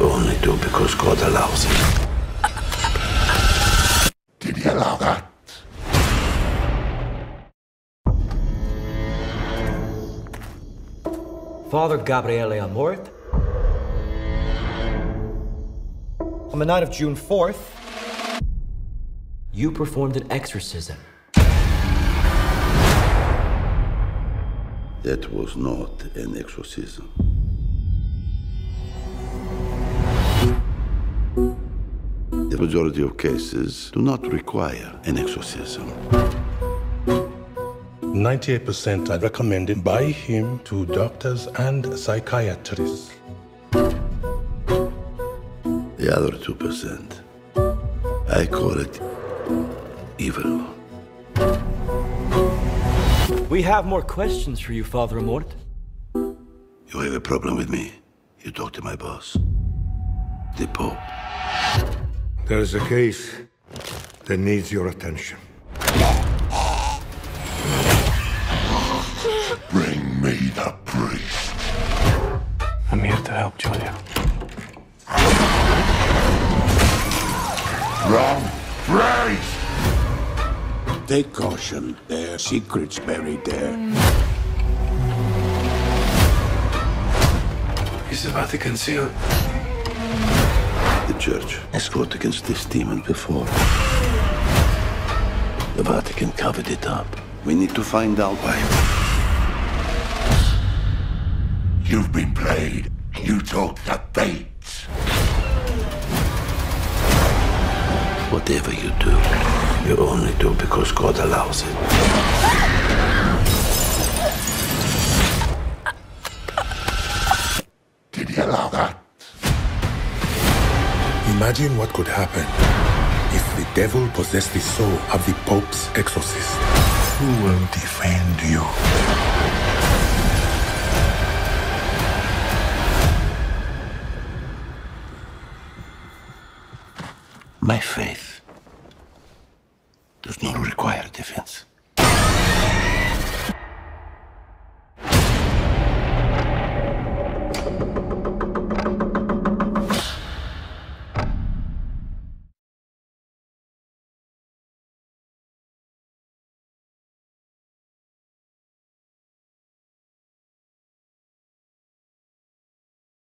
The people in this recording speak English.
you only do because God allows it. Did he allow that? Father Gabriele Amorth. On the night of June 4th, you performed an exorcism. That was not an exorcism. The majority of cases do not require an exorcism. 98% are recommended by him to doctors and psychiatrists. The other 2%, I call it evil. We have more questions for you, Father Amorth. You have a problem with me? You talk to my boss, the Pope. There is a case that needs your attention. Bring me the priest. I'm here to help Julia. Wrong priest! Take caution. There are secrets buried there. Is the Vatican sealed? The Church has fought against this demon before. The Vatican covered it up. We need to find out why. You've been played. You took the bait. Whatever you do, you only do because God allows it. Did he allow that? Imagine what could happen if the devil possessed the soul of the Pope's exorcist. Who will defend you? My faith does not require defense.